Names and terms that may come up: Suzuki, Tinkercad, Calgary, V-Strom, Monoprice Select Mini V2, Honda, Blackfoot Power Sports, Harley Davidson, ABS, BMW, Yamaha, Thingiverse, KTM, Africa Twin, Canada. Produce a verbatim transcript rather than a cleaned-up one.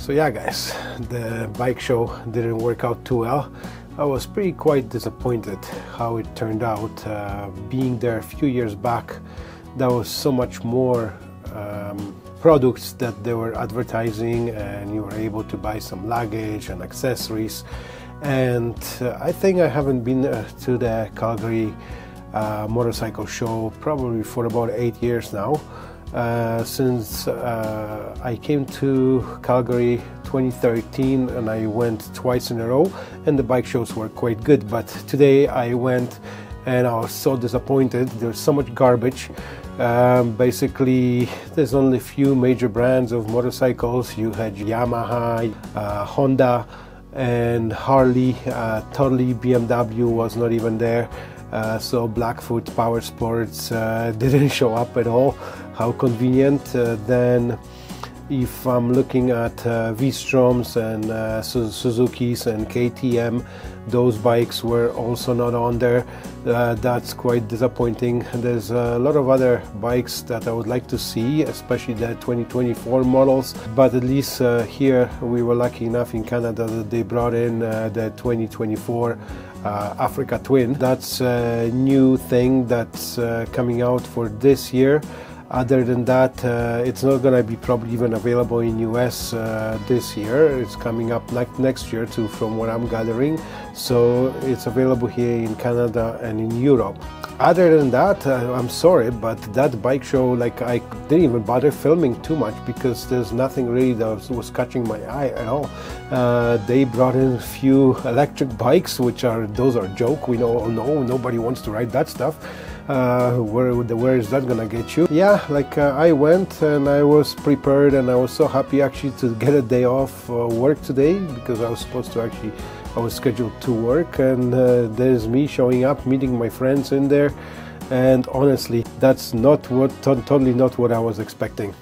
So yeah guys, the bike show didn't work out too well. I was pretty quite disappointed how it turned out. Uh, being there a few years back, there was so much more um, products that they were advertising, and you were able to buy some luggage and accessories. And uh, I think I haven't been uh, to the Calgary uh, motorcycle show probably for about eight years now. Uh, since uh, I came to Calgary twenty thirteen, and I went twice in a row, and the bike shows were quite good. But today I went and I was so disappointed. There's so much garbage. Um, basically, there's only a few major brands of motorcycles. You had Yamaha, uh, Honda, and Harley. Uh, totally B M W was not even there. Uh, so Blackfoot Power Sports uh, didn't show up at all. How convenient. Uh, then if I'm looking at uh, V-Stroms and uh, Suzuki's and K T M, those bikes were also not on there. Uh, that's quite disappointing. There's a lot of other bikes that I would like to see, especially the twenty twenty-four models, but at least uh, here we were lucky enough in Canada that they brought in uh, the twenty twenty-four Uh, Africa Twin. That's a new thing that's uh, coming out for this year. Other than that, uh, it's not going to be probably even available in U S uh, this year. It's coming up like next year too, from what I'm gathering. So it's available here in Canada and in Europe. Other than that, uh, I'm sorry, but that bike show, like, I didn't even bother filming too much because there's nothing really that was, was catching my eye at all. Uh, they brought in a few electric bikes, which are, those are a joke. We know, no, nobody wants to ride that stuff. Uh, where, where is that gonna get you? Yeah, like uh, I went and I was prepared, and I was so happy actually to get a day off uh, work today, because I was supposed to actually, I was scheduled to work, and uh, there's me showing up, meeting my friends in there, and honestly, that's not what, totally not what I was expecting.